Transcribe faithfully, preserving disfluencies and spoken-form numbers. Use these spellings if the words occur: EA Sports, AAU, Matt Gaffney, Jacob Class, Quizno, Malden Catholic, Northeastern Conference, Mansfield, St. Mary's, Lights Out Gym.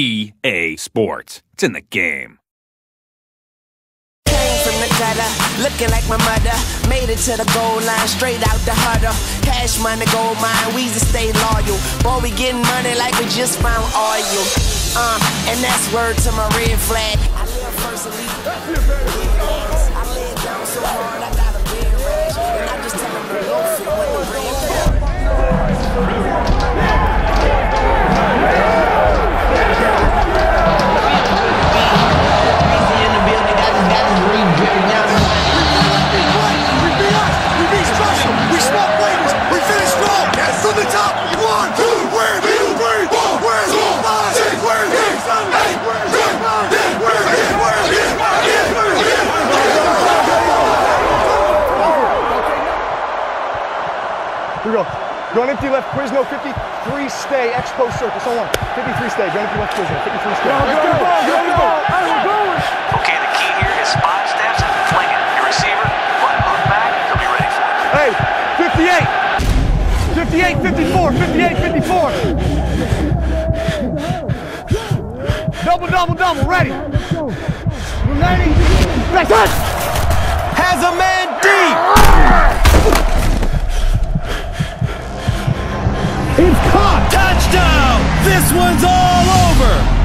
E A Sports. It's in the game. Came from the gutter, looking like my mother. Made it to the goal line, straight out the huddle. Cash money, gold mine, we just stay loyal. Boy, we getting money like we just found oil. Um, and that's word to my red flag. I live first and leave. I lay down so hard, I got a big rash. And I just tell them to go for it with the red flag. Here we go. Going empty left, Quizno, fifty-three stay, expo circus, hold on. fifty-three stay, going empty left, Quizno, fifty-three stay. Go, go, go, go, go, go. Okay, the key here is five steps, fling it. Your receiver, front hook back, he'll be ready for it. Hey, fifty-eight, fifty-eight, fifty-four, fifty-eight, fifty-four. Double, double, double, ready. Ready, touch. Has a man deep. It's caught! Touchdown! This one's all over!